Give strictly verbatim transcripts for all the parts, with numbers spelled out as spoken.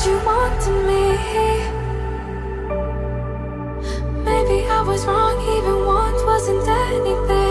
what you want to me. Maybe I was wrong, even once wasn't anything.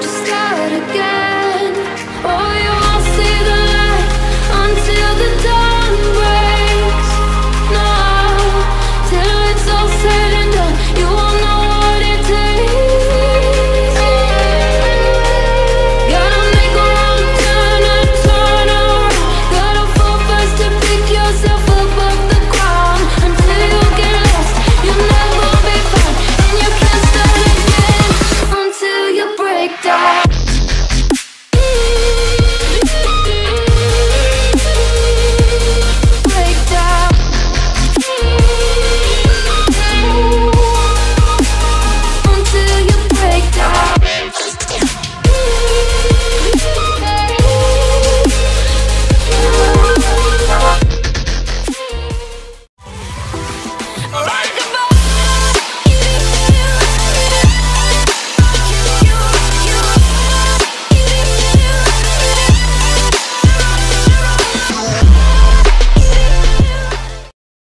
Just start again.